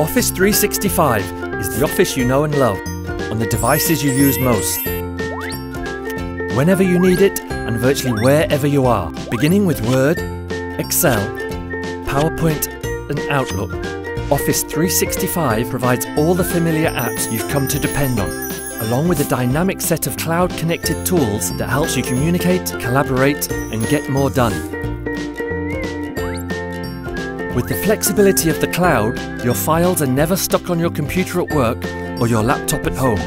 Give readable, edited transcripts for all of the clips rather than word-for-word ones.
Office 365 is the Office you know and love, on the devices you use most, whenever you need it and virtually wherever you are, beginning with Word, Excel, PowerPoint and Outlook. Office 365 provides all the familiar apps you've come to depend on, along with a dynamic set of cloud-connected tools that helps you communicate, collaborate and get more done. With the flexibility of the cloud, your files are never stuck on your computer at work or your laptop at home.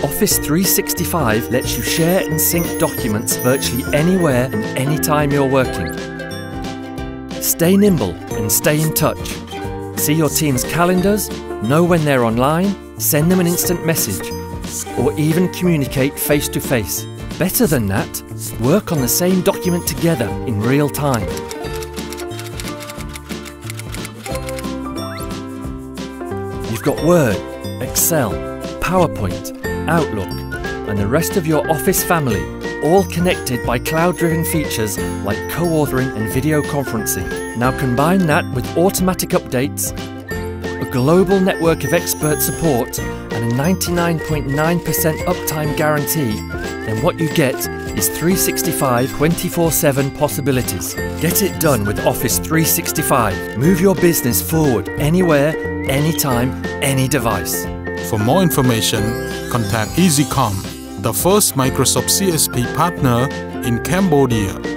Office 365 lets you share and sync documents virtually anywhere and anytime you're working. Stay nimble and stay in touch. See your team's calendars, know when they're online, send them an instant message, or even communicate face to face. Better than that, work on the same document together in real time. You've got Word, Excel, PowerPoint, Outlook, and the rest of your Office family, all connected by cloud-driven features like co-authoring and video conferencing. Now combine that with automatic updates, a global network of expert support, and a 99.9% uptime guarantee, then what you get is 365 24/7 possibilities. Get it done with Office 365. Move your business forward anywhere, anytime, any device. For more information, contact EZECOM, the first Microsoft CSP partner in Cambodia.